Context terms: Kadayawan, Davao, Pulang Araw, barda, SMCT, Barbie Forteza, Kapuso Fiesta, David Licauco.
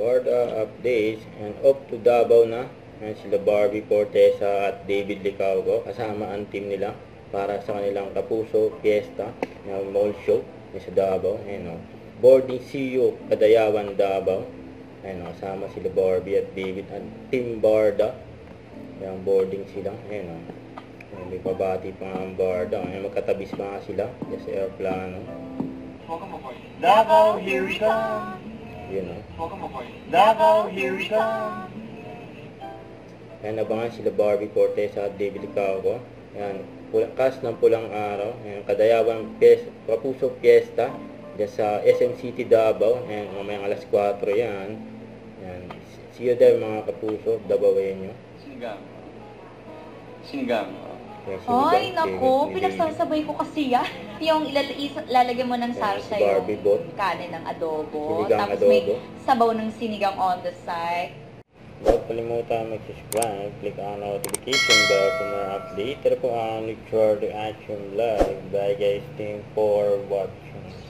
Borda updates and off to Davao na. Ayan sila Barbie Forteza at David Licauco kasama ang team nila para sa kanilang Kapuso Fiesta na mall show sa Davao. Ayan o. Boarding CEO Kadayawan Davao. Ayan o. Kasama sila Barbie at David at Team Borda. Ayan boarding sila. Ayan o. Ayan, may pabati pa ang Borda. Ayan magkatabis pa nga sila sa airplano. Davao, here we come! Ayan o. Davao, here we come! Ayan, nabangan sila Barbie Forteza at David Licauco. Ayan, cast ng Pulang Araw. Ayan, Kadayawan Kapuso Fiesta dyan sa SMCT Davao. Ayan, mamayang alas 4 yan. Ayan, see you there mga Kapuso. Dabawayan nyo. Sinigang. Sinigang. Ay, naku. Pinagsasabay ko kasi yan. Yung lalagyan mo ng sarsa yung kanin ng adobo. Sinigang adobo. Tapos may sabaw ng sinigang on the side. Huwag kalimutan mag-subscribe, click on notification bell for more updates. Tara po ang Nature Reaction Live. Bye guys, thanks for watching.